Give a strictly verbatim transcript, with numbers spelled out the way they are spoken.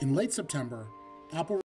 In late September, Apple